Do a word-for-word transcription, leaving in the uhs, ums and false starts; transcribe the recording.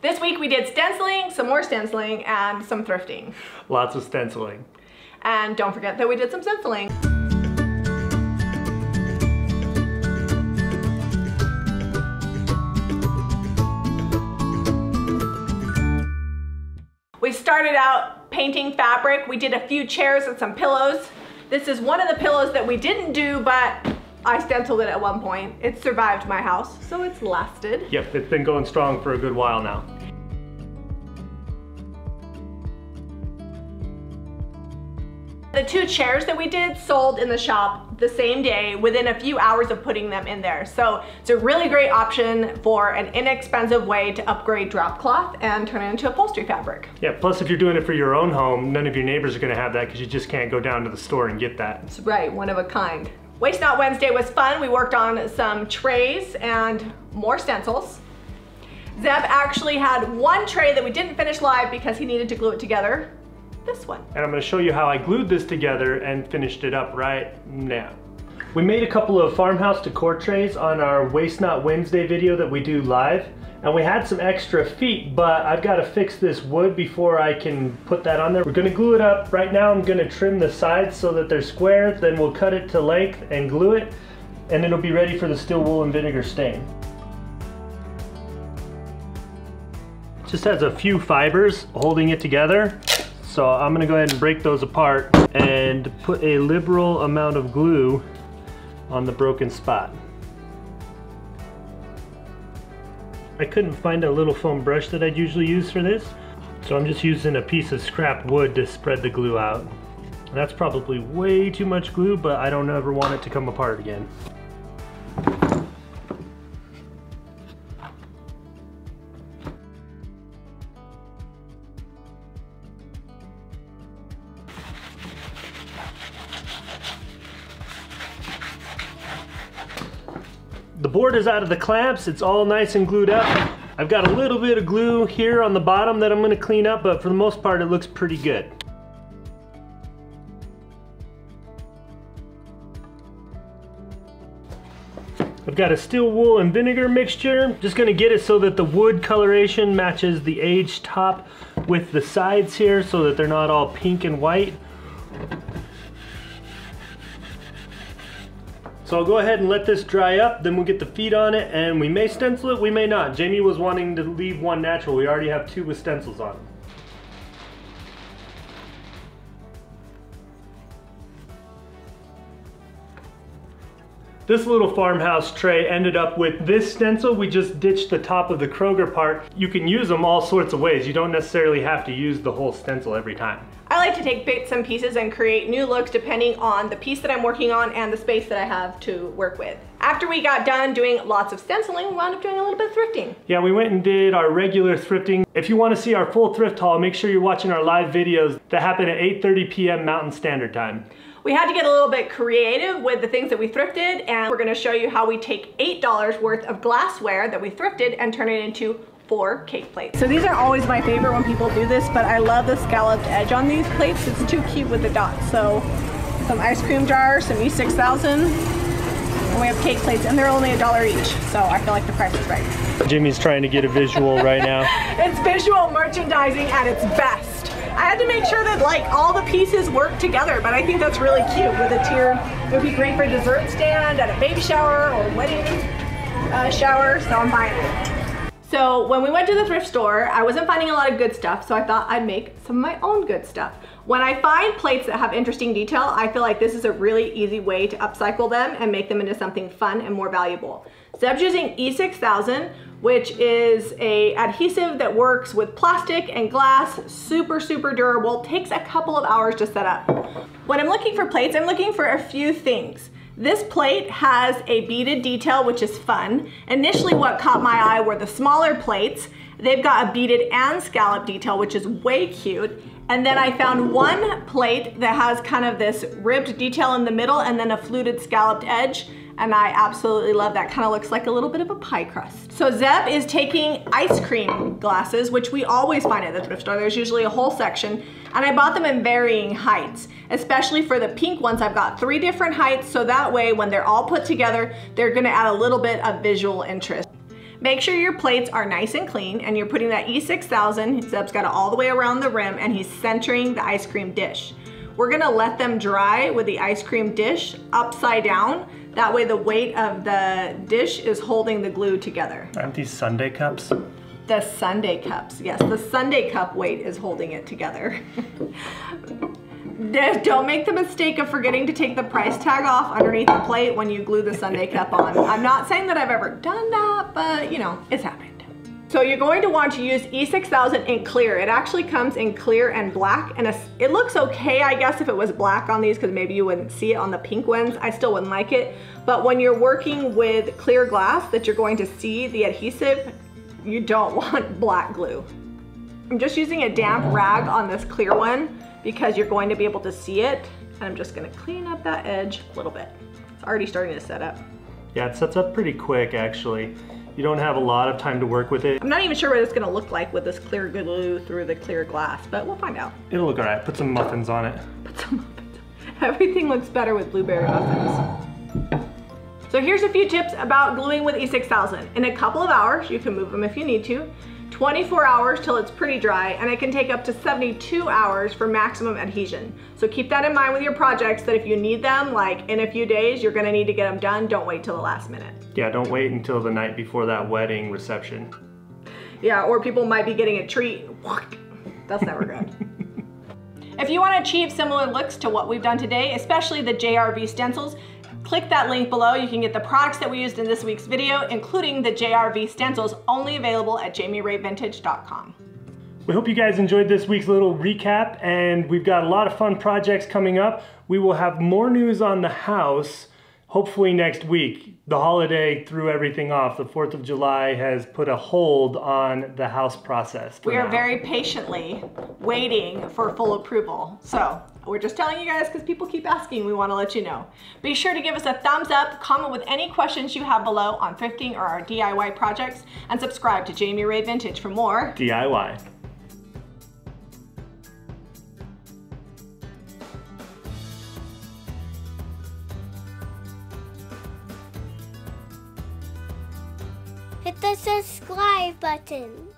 This week we did stenciling, some more stenciling, and some thrifting. Lots of stenciling. And don't forget that we did some stenciling. We started out painting fabric. We did a few chairs and some pillows. This is one of the pillows that we didn't do, but I stenciled it at one point. It survived my house, so it's lasted. Yep, it's been going strong for a good while now. The two chairs that we did sold in the shop the same day within a few hours of putting them in there. So it's a really great option for an inexpensive way to upgrade drop cloth and turn it into upholstery fabric. Yeah, plus if you're doing it for your own home, none of your neighbors are gonna have that because you just can't go down to the store and get that. That's right, one of a kind. Waste Not Wednesday was fun. We worked on some trays and more stencils. Zeb actually had one tray that we didn't finish live because he needed to glue it together. This one. And I'm going to show you how I glued this together and finished it up right now. We made a couple of farmhouse decor trays on our Waste Not Wednesday video that we do live, and we had some extra feet, but I've got to fix this wood before I can put that on there. We're going to glue it up. Right now I'm going to trim the sides so that they're square, then we'll cut it to length and glue it, and it'll be ready for the steel wool and vinegar stain. Just has a few fibers holding it together. So I'm gonna go ahead and break those apart and put a liberal amount of glue on the broken spot. I couldn't find a little foam brush that I'd usually use for this, so I'm just using a piece of scrap wood to spread the glue out. That's probably way too much glue, but I don't ever want it to come apart again. The board is out of the clamps, it's all nice and glued up. I've got a little bit of glue here on the bottom that I'm going to clean up, but for the most part it looks pretty good. I've got a steel wool and vinegar mixture. Just going to get it so that the wood coloration matches the aged top with the sides here so that they're not all pink and white. So I'll go ahead and let this dry up, then we'll get the feet on it, and we may stencil it, we may not. Jamie was wanting to leave one natural. We already have two with stencils on them. This little farmhouse tray ended up with this stencil. We just ditched the top of the Kroger part. You can use them all sorts of ways. You don't necessarily have to use the whole stencil every time. I like to take bits and pieces and create new looks depending on the piece that I'm working on and the space that I have to work with. After we got done doing lots of stenciling, we wound up doing a little bit of thrifting. Yeah, we went and did our regular thrifting. If you want to see our full thrift haul, make sure you're watching our live videos that happen at eight thirty p m Mountain Standard Time. We had to get a little bit creative with the things that we thrifted, and we're going to show you how we take eight dollars worth of glassware that we thrifted and turn it into four cake plates. So these are always my favorite when people do this, but I love the scalloped edge on these plates. It's too cute with the dots. So some ice cream jars, some E six thousand, and we have cake plates, and they're only a dollar each. So I feel like the price is right. Jimmy's trying to get a visual right now. It's visual merchandising at its best. I had to make sure that like all the pieces work together, but I think that's really cute with a tiered. It would be great for a dessert stand at a baby shower or a wedding uh, shower, so I'm buying it. So when we went to the thrift store, I wasn't finding a lot of good stuff, so I thought I'd make some of my own good stuff. When I find plates that have interesting detail, I feel like this is a really easy way to upcycle them and make them into something fun and more valuable. Zeb's using E six thousand, which is a adhesive that works with plastic and glass, super, super durable, takes a couple of hours to set up. When I'm looking for plates, I'm looking for a few things. This plate has a beaded detail, which is fun. Initially what caught my eye were the smaller plates. They've got a beaded and scallop detail, which is way cute. And then I found one plate that has kind of this ribbed detail in the middle and then a fluted scalloped edge. And I absolutely love that. Kind of looks like a little bit of a pie crust. So Zeb is taking ice cream glasses, which we always find at the thrift store. There's usually a whole section, and I bought them in varying heights, especially for the pink ones. I've got three different heights, so that way when they're all put together, they're gonna add a little bit of visual interest. Make sure your plates are nice and clean and you're putting that E six thousand, Zeb's got it all the way around the rim and he's centering the ice cream dish. We're gonna let them dry with the ice cream dish upside down. That way the weight of the dish is holding the glue together. Aren't these sundae cups? The sundae cups, yes. The sundae cup weight is holding it together. Don't make the mistake of forgetting to take the price tag off underneath the plate when you glue the sundae cup on. I'm not saying that I've ever done that, but you know, it's happened. So you're going to want to use E six thousand in clear. It actually comes in clear and black, and it looks okay, I guess, if it was black on these, because maybe you wouldn't see it on the pink ones. I still wouldn't like it. But when you're working with clear glass that you're going to see the adhesive, you don't want black glue. I'm just using a damp rag on this clear one, because you're going to be able to see it. And I'm just gonna clean up that edge a little bit. It's already starting to set up. Yeah, it sets up pretty quick, actually. You don't have a lot of time to work with it. I'm not even sure what it's gonna look like with this clear glue through the clear glass, but we'll find out. It'll look all right. Put some muffins on it. Put some muffins. Everything looks better with blueberry muffins. So here's a few tips about gluing with E six thousand. In a couple of hours, you can move them if you need to. twenty-four hours till it's pretty dry, and it can take up to seventy-two hours for maximum adhesion. So keep that in mind with your projects, that if you need them, like in a few days, you're gonna need to get them done. Don't wait till the last minute. Yeah, don't wait until the night before that wedding reception. Yeah, or people might be getting a treat. That's never good. If you wanna achieve similar looks to what we've done today, especially the J R V stencils, click that link below. You can get the products that we used in this week's video, including the J R V stencils, only available at jamie ray vintage dot com. We hope you guys enjoyed this week's little recap, and we've got a lot of fun projects coming up. We will have more news on the house, hopefully next week. The holiday threw everything off. The fourth of July has put a hold on the house process. We are now very patiently waiting for full approval. So we're just telling you guys because people keep asking. We want to let you know. Be sure to give us a thumbs up, comment with any questions you have below on thrifting or our D I Y projects, and subscribe to Jami Ray Vintage for more D I Y. Hit the subscribe button.